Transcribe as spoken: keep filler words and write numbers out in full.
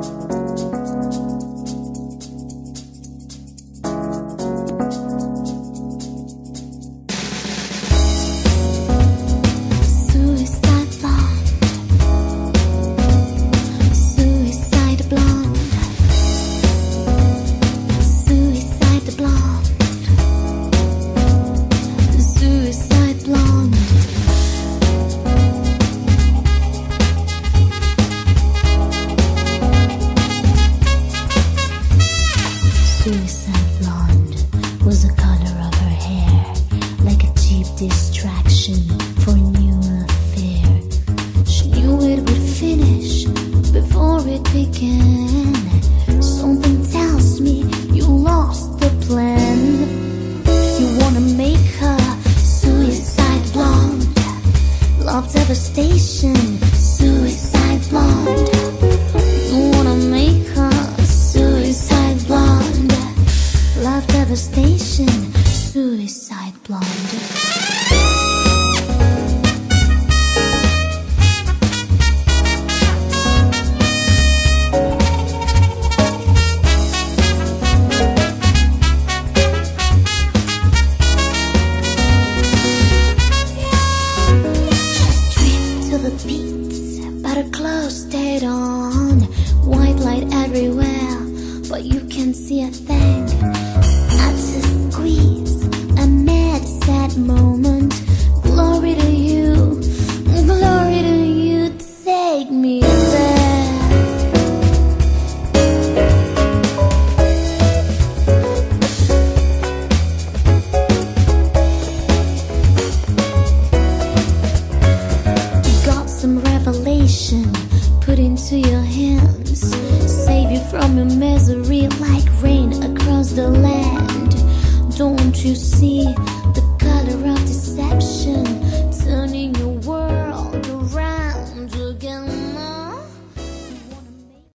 Suicide blonde was the color of her hair, like a cheap distraction for a new affair. She knew it would finish before it began. Something tells me you lost the plan. You wanna make her suicide blonde. Love devastation, suicide blonde. You wanna make her suicide blonde. Love devastation, suicide blonde. Put into your hands, save you from your misery like rain across the land. Don't you see?